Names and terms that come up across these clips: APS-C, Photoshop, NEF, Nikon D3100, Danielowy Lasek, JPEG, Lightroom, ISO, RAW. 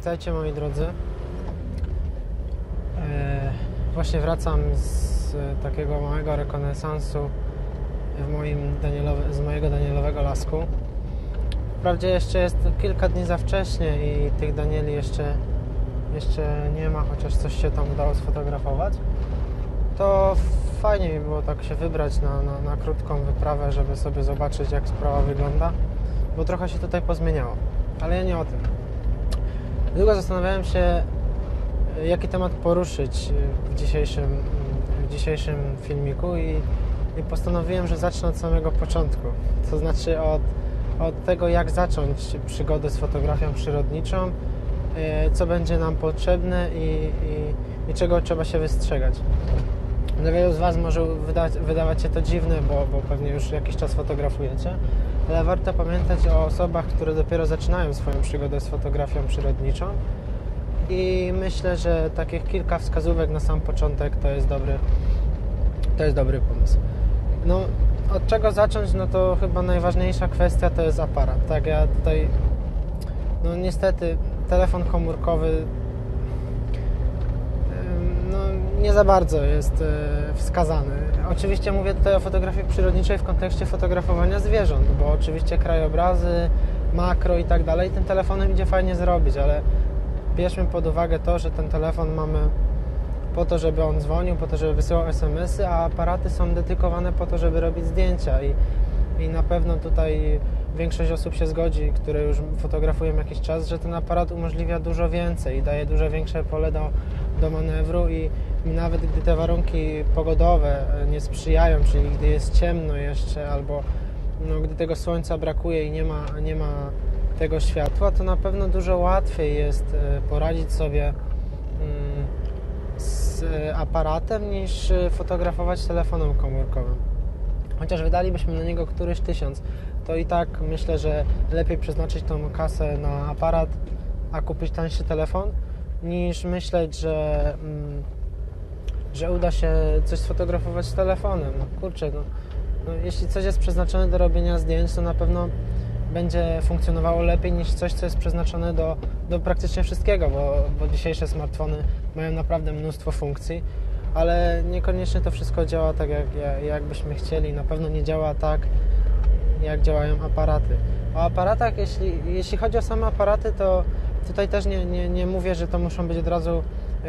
Witajcie moi drodzy. Właśnie wracam z takiego małego rekonesansu z mojego Danielowego Lasku. Wprawdzie jeszcze jest kilka dni za wcześnie i tych Danieli jeszcze nie ma, chociaż coś się tam udało sfotografować. To fajnie mi było tak się wybrać na krótką wyprawę, żeby sobie zobaczyć, jak sprawa wygląda, bo trochę się tutaj pozmieniało, ale ja nie o tym. Długo zastanawiałem się, jaki temat poruszyć w dzisiejszym filmiku i postanowiłem, że zacznę od samego początku, to znaczy od tego, jak zacząć przygodę z fotografią przyrodniczą, co będzie nam potrzebne i czego trzeba się wystrzegać. Dla wielu z Was może wydawać się to dziwne, bo pewnie już jakiś czas fotografujecie, ale warto pamiętać o osobach, które dopiero zaczynają swoją przygodę z fotografią przyrodniczą i myślę, że takich kilka wskazówek na sam początek to jest dobry pomysł. No, od czego zacząć? No to chyba najważniejsza kwestia to jest aparat. Tak, ja tutaj, no niestety, telefon komórkowy nie za bardzo jest wskazany. Oczywiście mówię tutaj o fotografii przyrodniczej w kontekście fotografowania zwierząt, bo oczywiście krajobrazy, makro i tak dalej tym telefonem idzie fajnie zrobić, ale bierzmy pod uwagę to, że ten telefon mamy po to, żeby on dzwonił, po to, żeby wysyłał SMS-y, a aparaty są dedykowane po to, żeby robić zdjęcia i na pewno tutaj większość osób się zgodzi, które już fotografują jakiś czas, że ten aparat umożliwia dużo więcej i daje dużo większe pole do manewru i nawet gdy te warunki pogodowe nie sprzyjają, czyli gdy jest ciemno jeszcze albo no, gdy tego słońca brakuje i nie ma tego światła, to na pewno dużo łatwiej jest poradzić sobie z aparatem niż fotografować telefonem komórkowym. Chociaż wydalibyśmy na niego któryś 1000, to i tak myślę, że lepiej przeznaczyć tą kasę na aparat, a kupić tańszy telefon, niż myśleć, że uda się coś sfotografować z telefonem. No kurczę, no, jeśli coś jest przeznaczone do robienia zdjęć, to na pewno będzie funkcjonowało lepiej niż coś, co jest przeznaczone do praktycznie wszystkiego, bo dzisiejsze smartfony mają naprawdę mnóstwo funkcji, ale niekoniecznie to wszystko działa tak, jak byśmy chcieli. Na pewno nie działa tak, jak działają aparaty. O aparatach, jeśli chodzi o same aparaty, to tutaj też nie mówię, że to muszą być od razu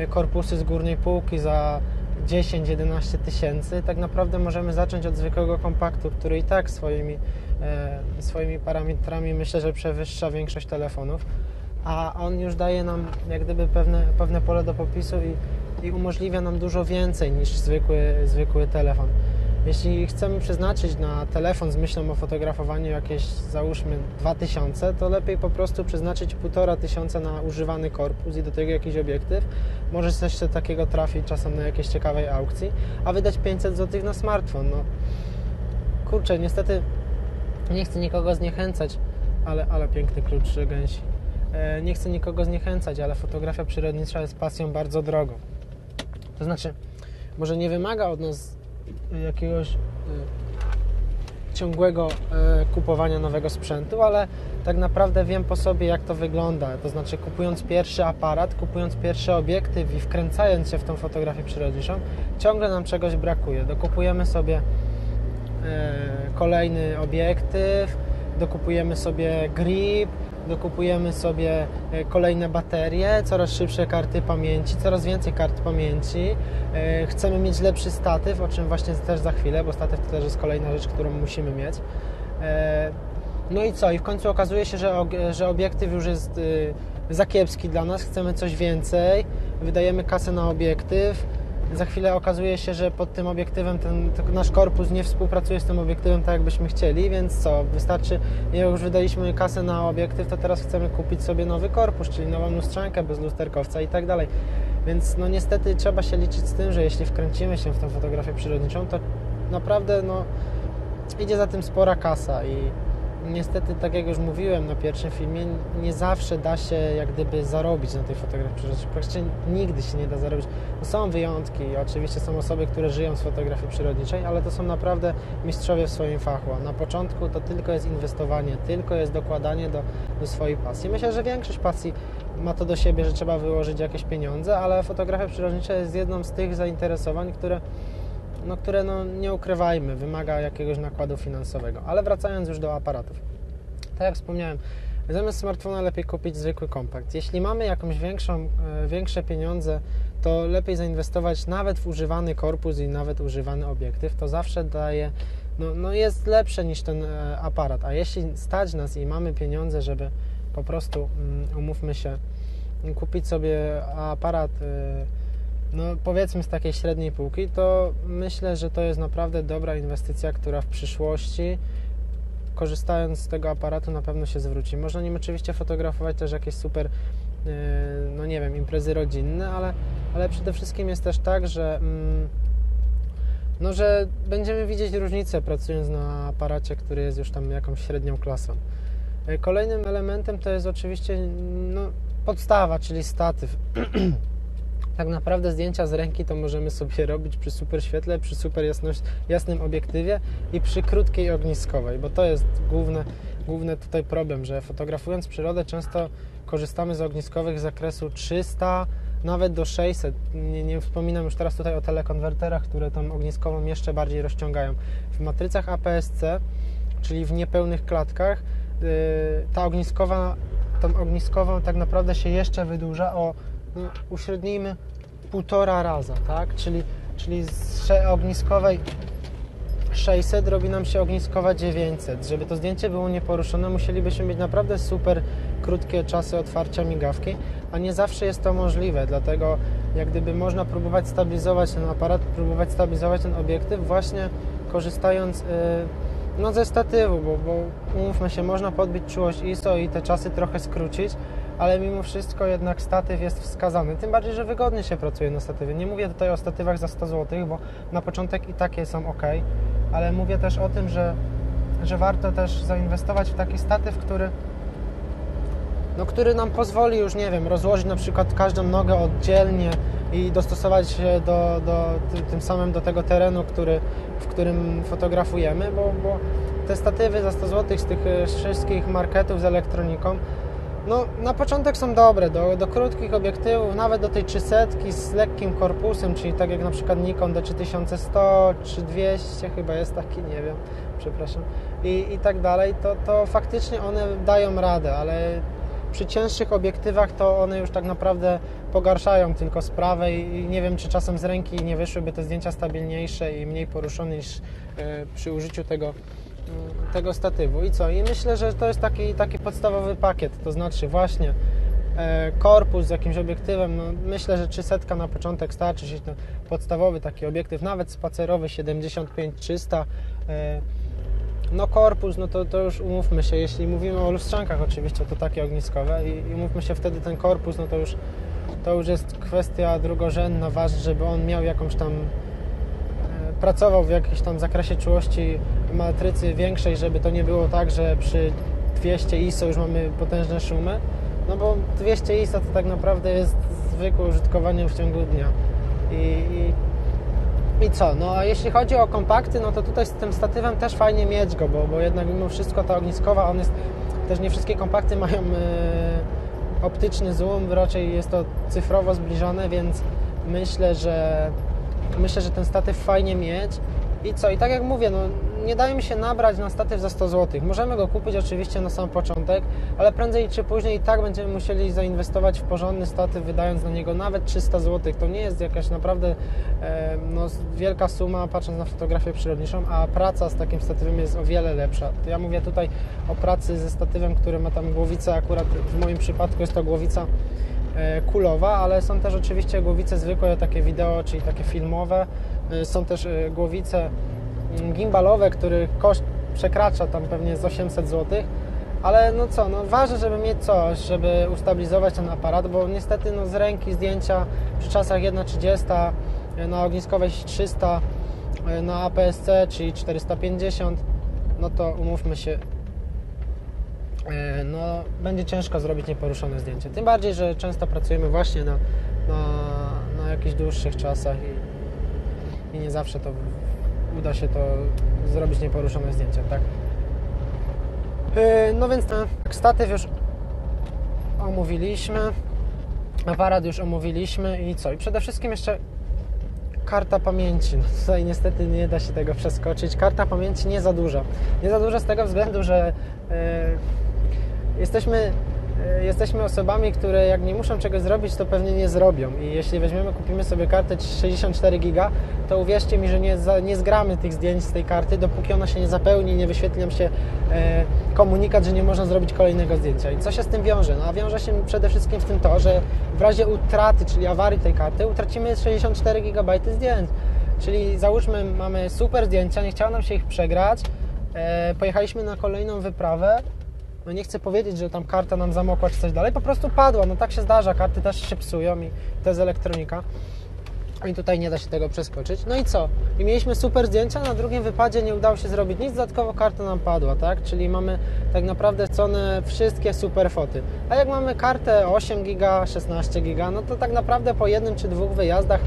korpusy z górnej półki za 10-11 tysięcy. Tak naprawdę możemy zacząć od zwykłego kompaktu, który i tak swoimi parametrami myślę, że przewyższa większość telefonów, a on już daje nam jak gdyby pewne pole do popisu i umożliwia nam dużo więcej niż zwykły telefon. Jeśli chcemy przeznaczyć na telefon z myślą o fotografowaniu jakieś, załóżmy, 2000, to lepiej po prostu przeznaczyć 1500 na używany korpus i do tego jakiś obiektyw. Może coś takiego trafić czasem na jakiejś ciekawej aukcji, a wydać 500 zł na smartfon. No kurczę, niestety nie chcę nikogo zniechęcać, ale piękny klucz gęsi. Nie chcę nikogo zniechęcać, ale fotografia przyrodnicza jest pasją bardzo drogą. To znaczy, może nie wymaga od nas jakiegoś ciągłego kupowania nowego sprzętu, ale tak naprawdę wiem po sobie, jak to wygląda. To znaczy, kupując pierwszy aparat, kupując pierwszy obiektyw i wkręcając się w tą fotografię przyrodniczą, ciągle nam czegoś brakuje. Dokupujemy sobie kolejny obiektyw, dokupujemy sobie grip, dokupujemy sobie kolejne baterie, coraz szybsze karty pamięci, coraz więcej kart pamięci. Chcemy mieć lepszy statyw, o czym właśnie też za chwilę, bo statyw to też jest kolejna rzecz, którą musimy mieć. No i co? I w końcu okazuje się, że obiektyw już jest za kiepski dla nas, chcemy coś więcej, wydajemy kasę na obiektyw. Za chwilę okazuje się, że pod tym obiektywem nasz korpus nie współpracuje z tym obiektywem tak, jakbyśmy chcieli, więc co? Wystarczy, jak już wydaliśmy kasę na obiektyw, to teraz chcemy kupić sobie nowy korpus, czyli nową lustrzankę bez lusterkowca i tak dalej. Więc no niestety trzeba się liczyć z tym, że jeśli wkręcimy się w tę fotografię przyrodniczą, to naprawdę no idzie za tym spora kasa i niestety, tak jak już mówiłem na pierwszym filmie, nie zawsze da się jak gdyby zarobić na tej fotografii. Praktycznie nigdy się nie da zarobić. Są wyjątki, oczywiście są osoby, które żyją z fotografii przyrodniczej, ale to są naprawdę mistrzowie w swoim fachu. Na początku to tylko jest inwestowanie, tylko jest dokładanie do swojej pasji. Myślę, że większość pasji ma to do siebie, że trzeba wyłożyć jakieś pieniądze, ale fotografia przyrodnicza jest jedną z tych zainteresowań, które nie ukrywajmy, wymaga jakiegoś nakładu finansowego. Ale wracając już do aparatów. Tak jak wspomniałem, zamiast smartfona lepiej kupić zwykły kompakt. Jeśli mamy jakąś większe pieniądze, to lepiej zainwestować nawet w używany korpus i nawet używany obiektyw. To zawsze daje, jest lepsze niż ten aparat. A jeśli stać nas i mamy pieniądze, żeby po prostu, umówmy się, kupić sobie aparat powiedzmy z takiej średniej półki, to myślę, że to jest naprawdę dobra inwestycja, która w przyszłości, korzystając z tego aparatu, na pewno się zwróci. Można nim oczywiście fotografować też jakieś super, imprezy rodzinne, ale przede wszystkim jest też tak, że będziemy widzieć różnicę pracując na aparacie, który jest już tam jakąś średnią klasą. Kolejnym elementem to jest oczywiście podstawa, czyli statyw. Tak naprawdę zdjęcia z ręki to możemy sobie robić przy super świetle, przy super jasnym obiektywie i przy krótkiej ogniskowej, bo to jest główny tutaj problem, że fotografując przyrodę często korzystamy z ogniskowych z zakresu 300, nawet do 600. Nie wspominam już teraz tutaj o telekonwerterach, które tą ogniskową jeszcze bardziej rozciągają. W matrycach APS-C, czyli w niepełnych klatkach, tą ogniskową tak naprawdę się jeszcze wydłuża o uśrednijmy 1,5 raza, tak? Czyli z ogniskowej 600 robi nam się ogniskowa 900. Żeby to zdjęcie było nieporuszone, musielibyśmy mieć naprawdę super krótkie czasy otwarcia migawki, a nie zawsze jest to możliwe, dlatego jak gdyby można próbować stabilizować ten aparat, próbować stabilizować ten obiektyw właśnie korzystając ze statywu, bo umówmy się, można podbić czułość ISO i te czasy trochę skrócić, ale mimo wszystko jednak statyw jest wskazany. Tym bardziej, że wygodnie się pracuje na statywie. Nie mówię tutaj o statywach za 100 zł, bo na początek i takie są ok, ale mówię też o tym, że warto też zainwestować w taki statyw, który nam pozwoli już, rozłożyć na przykład każdą nogę oddzielnie i dostosować się tym samym do tego terenu, w którym fotografujemy, bo te statywy za 100 zł z tych wszystkich marketów z elektroniką, na początek są dobre, do krótkich obiektywów, nawet do tej 300 z lekkim korpusem, czyli tak jak na przykład Nikon D3100, 3200 chyba jest taki, nie wiem, przepraszam, i tak dalej, to faktycznie one dają radę, ale przy cięższych obiektywach to one już tak naprawdę pogarszają tylko sprawę i nie wiem, czy czasem z ręki nie wyszłyby te zdjęcia stabilniejsze i mniej poruszone niż przy użyciu tego statywu. I co? I myślę, że to jest taki podstawowy pakiet, to znaczy właśnie korpus z jakimś obiektywem. Myślę, że 300 na początek starczy, się ten podstawowy taki obiektyw, nawet spacerowy 75-300, korpus, to już umówmy się, jeśli mówimy o lustrzankach oczywiście, to takie ogniskowe i umówmy się, wtedy ten korpus, to już jest kwestia drugorzędna, ważna, żeby on miał jakąś tam, pracował w jakimś tam zakresie czułości matrycy większej, żeby to nie było tak, że przy 200 ISO już mamy potężne szumy, bo 200 ISO to tak naprawdę jest zwykłe użytkowanie w ciągu dnia. I co? A jeśli chodzi o kompakty, to tutaj z tym statywem też fajnie mieć go, bo jednak mimo wszystko ta ogniskowa, on jest, też nie wszystkie kompakty mają optyczny zoom, raczej jest to cyfrowo zbliżone, więc myślę, że ten statyw fajnie mieć. I co? I tak jak mówię, nie daje mi się nabrać na statyw za 100 zł. Możemy go kupić oczywiście na sam początek, ale prędzej czy później i tak będziemy musieli zainwestować w porządny statyw, wydając na niego nawet 300 zł. To nie jest jakaś naprawdę wielka suma, patrząc na fotografię przyrodniczą, a praca z takim statywem jest o wiele lepsza. To ja mówię tutaj o pracy ze statywem, który ma tam głowicę, akurat w moim przypadku jest to głowica kulowa, ale są też oczywiście głowice zwykłe, takie wideo, czyli takie filmowe. Są też głowice gimbalowe, których koszt przekracza tam pewnie z 800 zł, ale ważne, żeby mieć coś, żeby ustabilizować ten aparat, bo niestety z ręki zdjęcia przy czasach 1,30, na ogniskowej 300, na APS-C, czyli 450, to umówmy się, no, będzie ciężko zrobić nieporuszone zdjęcie. Tym bardziej, że często pracujemy właśnie na jakichś dłuższych czasach i nie zawsze to uda się to zrobić nieporuszone zdjęcie, tak? No więc statyw już omówiliśmy, aparat już omówiliśmy i co? I przede wszystkim jeszcze karta pamięci. No tutaj niestety nie da się tego przeskoczyć. Karta pamięci nie za duża. Nie za duża z tego względu, że jesteśmy osobami, które jak nie muszą czegoś zrobić, to pewnie nie zrobią. I jeśli weźmiemy, kupimy sobie kartę 64 giga, to uwierzcie mi, że nie zgramy tych zdjęć z tej karty, dopóki ona się nie zapełni, nie wyświetli nam się komunikat, że nie można zrobić kolejnego zdjęcia. I co się z tym wiąże? No a wiąże się przede wszystkim z tym to, że w razie utraty, czyli awarii tej karty, utracimy 64 GB zdjęć. Czyli załóżmy, mamy super zdjęcia, nie chciało nam się ich przegrać, pojechaliśmy na kolejną wyprawę. No nie chcę powiedzieć, że tam karta nam zamokła czy coś dalej, po prostu padła, no tak się zdarza, karty też się psują i to jest elektronika i tutaj nie da się tego przeskoczyć. No i co? I mieliśmy super zdjęcia, na drugim wypadzie nie udało się zrobić nic, dodatkowo karta nam padła, tak? Czyli mamy tak naprawdę stracone wszystkie super foty. A jak mamy kartę 8 giga, 16 giga, no to tak naprawdę po jednym czy dwóch wyjazdach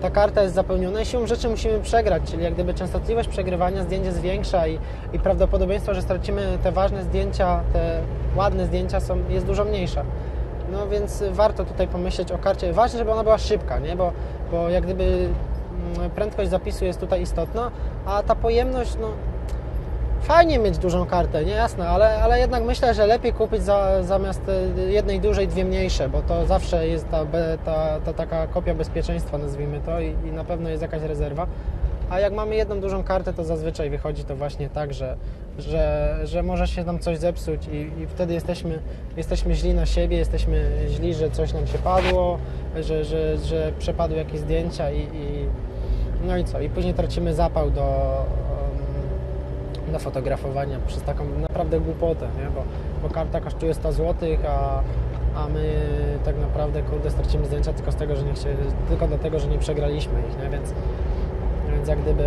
ta karta jest zapełniona i siłą rzeczy musimy przegrać, czyli jak gdyby częstotliwość przegrywania zdjęć jest większa i prawdopodobieństwo, że stracimy te ważne zdjęcia, te ładne zdjęcia jest dużo mniejsze. No więc warto tutaj pomyśleć o karcie. Ważne, żeby ona była szybka, nie? Bo jak gdyby prędkość zapisu jest tutaj istotna, a ta pojemność, no fajnie mieć dużą kartę, nie? Jasne, ale jednak myślę, że lepiej kupić zamiast jednej dużej, dwie mniejsze, bo to zawsze jest ta taka kopia bezpieczeństwa, nazwijmy to, i na pewno jest jakaś rezerwa. A jak mamy jedną dużą kartę, to zazwyczaj wychodzi to właśnie tak, że może się nam coś zepsuć i wtedy jesteśmy źli na siebie, jesteśmy źli, że coś nam się padło, że przepadły jakieś zdjęcia i no i co? I później tracimy zapał do fotografowania przez taką naprawdę głupotę, nie? Bo karta kosztuje 100 zł, a my tak naprawdę, kurde, stracimy zdjęcia tylko dlatego, że nie przegraliśmy ich, nie? Więc jak gdyby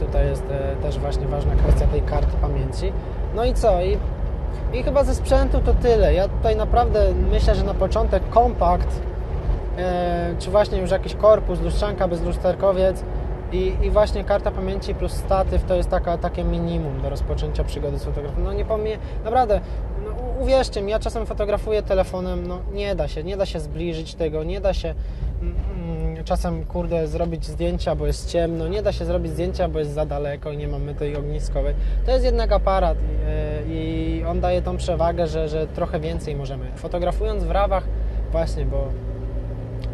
tutaj jest też właśnie ważna kwestia tej karty pamięci. No i co? I chyba ze sprzętu to tyle. Ja tutaj naprawdę myślę, że na początek kompakt, czy właśnie już jakiś korpus, lustrzanka, bezlusterkowiec, I właśnie karta pamięci plus statyw to jest takie minimum do rozpoczęcia przygody z fotografią. No nie pomijam, naprawdę, no uwierzcie mi, ja czasem fotografuję telefonem, no nie da się zbliżyć tego, nie da się czasem, kurde, zrobić zdjęcia, bo jest ciemno, nie da się zrobić zdjęcia, bo jest za daleko i nie mamy tej ogniskowej. To jest jednak aparat i on daje tą przewagę, że trochę więcej możemy. Fotografując w rawach, właśnie, bo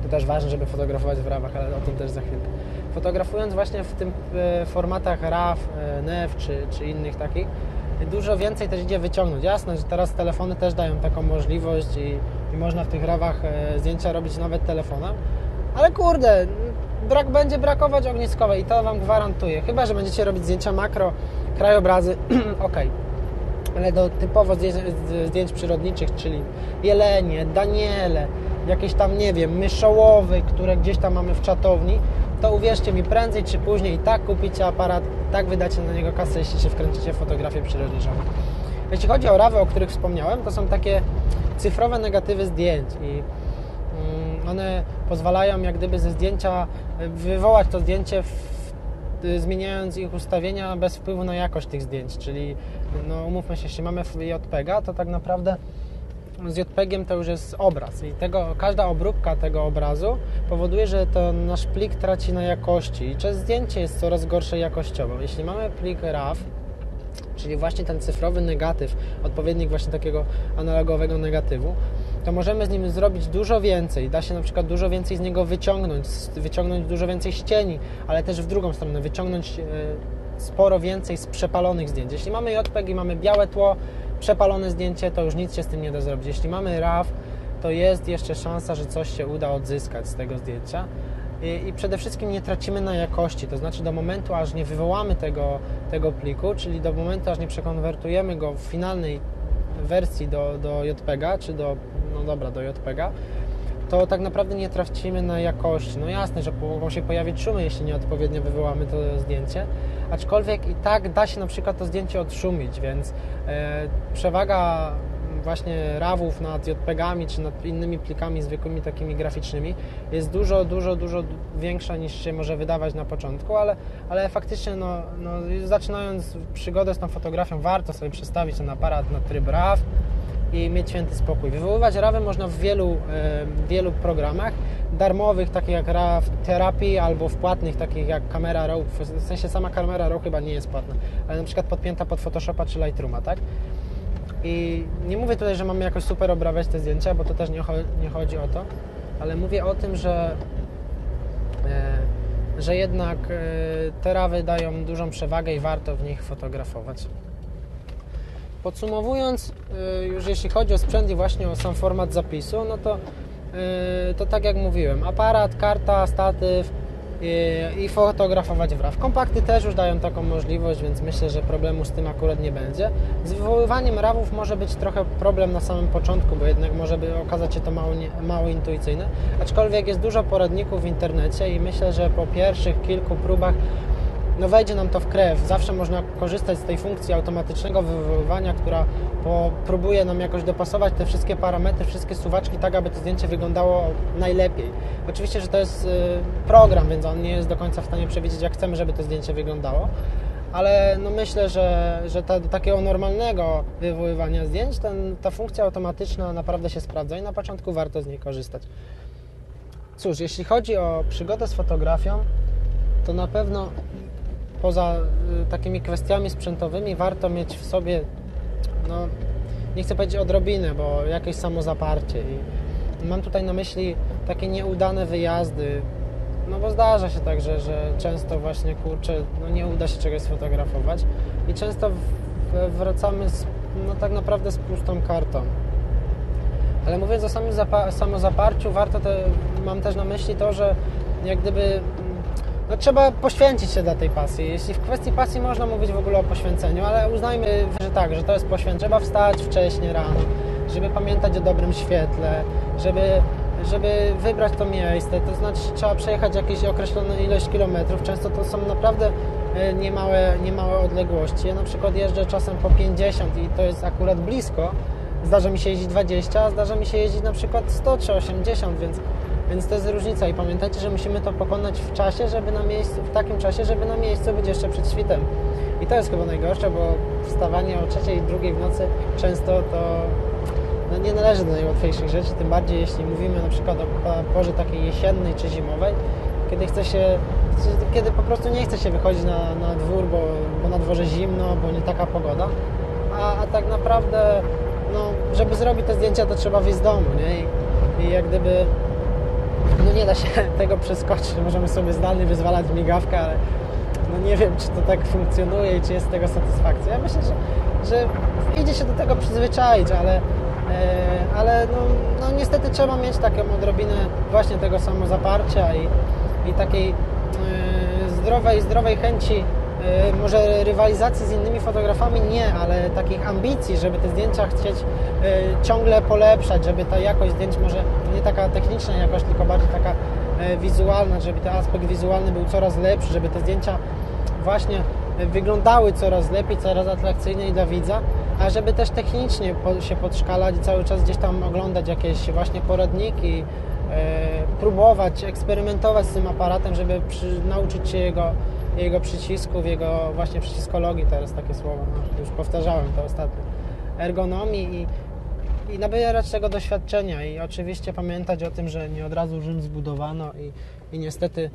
to też ważne, żeby fotografować w rawach, ale o tym też za chwilkę. Fotografując właśnie w tym formatach RAW, NEF czy innych takich, dużo więcej też idzie wyciągnąć. Jasne, że teraz telefony też dają taką możliwość i można w tych RAWach zdjęcia robić nawet telefonem, ale kurde, będzie brakować ogniskowej i to Wam gwarantuję. Chyba że będziecie robić zdjęcia makro, krajobrazy, ok. Ale do typowo zdjęć przyrodniczych, czyli jelenie, daniele, jakieś tam, nie wiem, myszołowy, które gdzieś tam mamy w czatowni, to uwierzcie mi, prędzej czy później i tak kupicie aparat, tak wydacie na niego kasę, jeśli się wkręcicie w fotografię przyrodniczą. Jeśli chodzi o rawy, o których wspomniałem, to są takie cyfrowe negatywy zdjęć i one pozwalają jak gdyby ze zdjęcia wywołać to zdjęcie, zmieniając ich ustawienia bez wpływu na jakość tych zdjęć, czyli no umówmy się, jeśli mamy JPEG-a, to tak naprawdę z JPEG-iem to już jest obraz i każda obróbka tego obrazu powoduje, że to nasz plik traci na jakości i często zdjęcie jest coraz gorsze jakościowo. Jeśli mamy plik RAW, czyli właśnie ten cyfrowy negatyw, odpowiednik właśnie takiego analogowego negatywu, to możemy z nim zrobić dużo więcej. Da się na przykład dużo więcej z niego wyciągnąć dużo więcej z cieni, ale też w drugą stronę wyciągnąć sporo więcej z przepalonych zdjęć. Jeśli mamy JPEG i mamy białe tło, przepalone zdjęcie, to już nic się z tym nie da zrobić. Jeśli mamy RAW, to jest jeszcze szansa, że coś się uda odzyskać z tego zdjęcia i przede wszystkim nie tracimy na jakości, to znaczy do momentu, aż nie wywołamy tego pliku, czyli do momentu, aż nie przekonwertujemy go w finalnej wersji do JPEG-a, czy do JPEG-a, to tak naprawdę nie tracimy na jakości. No jasne, że mogą się pojawić szumy, jeśli nieodpowiednio wywołamy to zdjęcie, aczkolwiek i tak da się na przykład to zdjęcie odszumić, więc przewaga właśnie RAW-ów nad JPEG-ami czy nad innymi plikami zwykłymi takimi graficznymi jest dużo większa niż się może wydawać na początku, ale faktycznie no, zaczynając przygodę z tą fotografią warto sobie przestawić ten aparat na tryb RAW i mieć święty spokój. Wywoływać RAW-y można w wielu programach darmowych, takich jak RAW Therapy, albo w płatnych, takich jak Camera RAW, w sensie sama Camera RAW chyba nie jest płatna, ale na przykład podpięta pod Photoshopa czy Lightrooma, tak? I nie mówię tutaj, że mamy jakoś super obrabiać te zdjęcia, bo to też nie chodzi o to, ale mówię o tym, że jednak te RAW-y dają dużą przewagę i warto w nich fotografować. Podsumowując, już jeśli chodzi o sprzęt i właśnie o sam format zapisu, no to tak jak mówiłem, aparat, karta, statyw i fotografować w RAW. Kompakty też już dają taką możliwość, więc myślę, że problemu z tym akurat nie będzie. Z wywoływaniem RAW-ów może być trochę problem na samym początku, bo jednak może okazać się to mało intuicyjne, aczkolwiek jest dużo poradników w internecie i myślę, że po pierwszych kilku próbach no wejdzie nam to w krew. Zawsze można korzystać z tej funkcji automatycznego wywoływania, która próbuje nam jakoś dopasować te wszystkie parametry, wszystkie suwaczki tak, aby to zdjęcie wyglądało najlepiej. Oczywiście, że to jest program, więc on nie jest do końca w stanie przewidzieć, jak chcemy, żeby to zdjęcie wyglądało, ale no myślę, że do takiego normalnego wywoływania zdjęć ta funkcja automatyczna naprawdę się sprawdza i na początku warto z niej korzystać. Cóż, jeśli chodzi o przygodę z fotografią, to na pewno poza takimi kwestiami sprzętowymi warto mieć w sobie, no nie chcę powiedzieć odrobinę, bo jakieś samozaparcie. I mam tutaj na myśli takie nieudane wyjazdy, no bo zdarza się tak, że często właśnie, kurczę, no nie uda się czegoś sfotografować i często wracamy no tak naprawdę z pustą kartą. Ale mówiąc o samym samozaparciu, mam też na myśli to, że jak gdyby no, trzeba poświęcić się dla tej pasji. Jeśli w kwestii pasji można mówić w ogóle o poświęceniu, ale uznajmy, że tak, że to jest poświęcenie. Trzeba wstać wcześnie rano, żeby pamiętać o dobrym świetle, żeby wybrać to miejsce, to znaczy trzeba przejechać jakieś określoną ilość kilometrów. Często to są naprawdę niemałe odległości. Ja na przykład jeżdżę czasem po 50 i to jest akurat blisko. Zdarza mi się jeździć 20, a zdarza mi się jeździć na przykład 100 czy 80, więc to jest różnica i pamiętajcie, że musimy to pokonać w czasie, w takim czasie, żeby na miejscu być jeszcze przed świtem. I to jest chyba najgorsze, bo wstawanie o 3:00 i 2:00 w nocy często to no, nie należy do najłatwiejszych rzeczy, tym bardziej jeśli mówimy na przykład o porze takiej jesiennej czy zimowej, kiedy po prostu nie chce się wychodzić na dwór, bo na dworze zimno, bo nie taka pogoda, a tak naprawdę no, żeby zrobić te zdjęcia, to trzeba wyjść z domu, nie? I jak gdyby no nie da się tego przeskoczyć, możemy sobie zdalnie wyzwalać migawkę, ale no nie wiem, czy to tak funkcjonuje i czy jest z tego satysfakcja. Ja myślę, że idzie się do tego przyzwyczaić, ale no niestety trzeba mieć taką odrobinę właśnie tego samozaparcia i takiej zdrowej chęci, może rywalizacji z innymi fotografami nie, ale takich ambicji, żeby te zdjęcia chcieć ciągle polepszać, żeby ta jakość zdjęć może nie taka techniczna jakość, tylko bardziej taka wizualna, żeby ten aspekt wizualny był coraz lepszy, żeby te zdjęcia właśnie wyglądały coraz lepiej, coraz atrakcyjniej dla widza, a żeby też technicznie się podszkalać i cały czas gdzieś tam oglądać jakieś właśnie poradniki, próbować, eksperymentować z tym aparatem, żeby nauczyć się jego przycisków, jego właśnie przyciskologii, teraz takie słowo, no, już powtarzałem to ostatnio, ergonomii i nabierać tego doświadczenia i oczywiście pamiętać o tym, że nie od razu Rzym zbudowano i niestety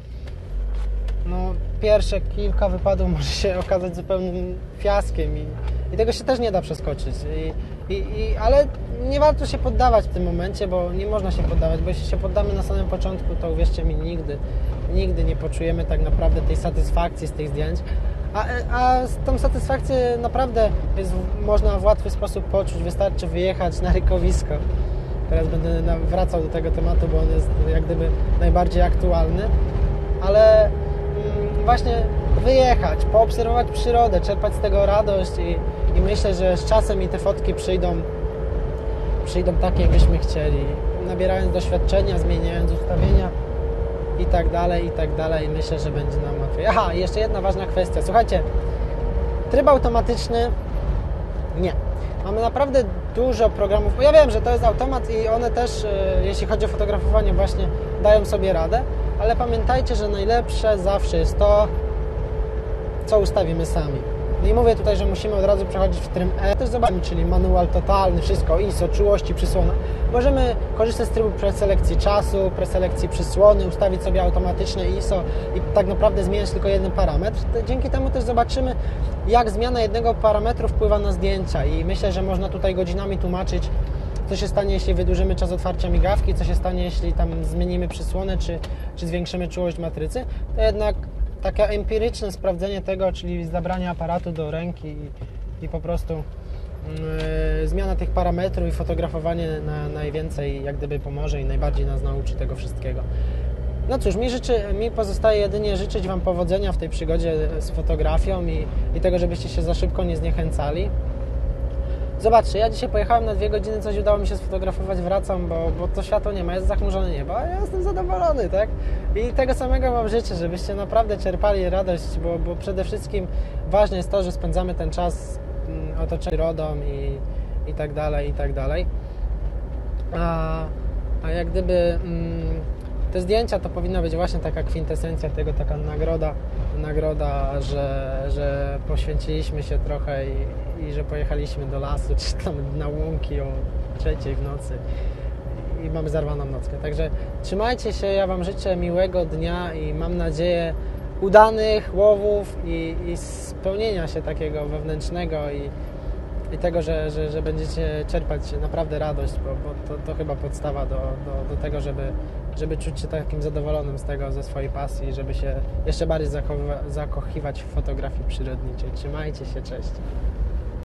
no, pierwsze kilka wypadów może się okazać zupełnym fiaskiem i tego się też nie da przeskoczyć, ale nie warto się poddawać w tym momencie, bo nie można się poddawać, bo jeśli się poddamy na samym początku, to uwierzcie mi, nigdy nie poczujemy tak naprawdę tej satysfakcji z tych zdjęć, a tą satysfakcję naprawdę można w łatwy sposób poczuć, wystarczy wyjechać na rykowisko. Teraz będę wracał do tego tematu, bo on jest jak gdyby najbardziej aktualny, ale właśnie wyjechać, poobserwować przyrodę, czerpać z tego radość i myślę, że z czasem i te fotki przyjdą takie, jakbyśmy chcieli. nabierając doświadczenia, zmieniając ustawienia i tak dalej, myślę, że będzie nam łatwiej. Aha, jeszcze jedna ważna kwestia. Słuchajcie, tryb automatyczny nie. Mamy naprawdę dużo programów, bo ja wiem, że to jest automat i one też, jeśli chodzi o fotografowanie, właśnie dają sobie radę, ale pamiętajcie, że najlepsze zawsze jest to, co ustawimy sami. No i mówię tutaj, że musimy od razu przechodzić w tryb E, też zobaczymy, czyli manual totalny, wszystko, ISO, czułości, przysłona. Możemy korzystać z trybu preselekcji czasu, preselekcji przysłony, ustawić sobie automatyczne ISO i tak naprawdę zmieniać tylko jeden parametr. Dzięki temu też zobaczymy, jak zmiana jednego parametru wpływa na zdjęcia i myślę, że można tutaj godzinami tłumaczyć, co się stanie, jeśli wydłużymy czas otwarcia migawki, co się stanie, jeśli tam zmienimy przysłonę, czy zwiększymy czułość matrycy. To jednak takie empiryczne sprawdzenie tego, czyli zabranie aparatu do ręki i po prostu zmiana tych parametrów i fotografowanie na najwięcej jak gdyby pomoże i najbardziej nas nauczy tego wszystkiego. No cóż, mi pozostaje jedynie życzyć Wam powodzenia w tej przygodzie z fotografią i tego, żebyście się za szybko nie zniechęcali. Zobaczcie, ja dzisiaj pojechałem na 2 godziny, coś udało mi się sfotografować, wracam, bo to światło nie ma, jest zachmurzone niebo, a ja jestem zadowolony, tak? I tego samego Wam życzę, żebyście naprawdę czerpali radość, bo przede wszystkim ważne jest to, że spędzamy ten czas otoczeni rodą i tak dalej, i tak dalej. A jak gdyby te zdjęcia to powinna być właśnie taka kwintesencja tego, taka nagroda, że poświęciliśmy się trochę i że pojechaliśmy do lasu czy tam na łąki o 3 w nocy i mamy zarwaną nockę. Także trzymajcie się, ja Wam życzę miłego dnia i mam nadzieję udanych łowów i spełnienia się takiego wewnętrznego i tego, że będziecie czerpać naprawdę radość, bo to chyba podstawa do tego, żeby czuć się takim zadowolonym z tego, ze swojej pasji, żeby się jeszcze bardziej zakochiwać w fotografii przyrodniczej. Trzymajcie się, cześć!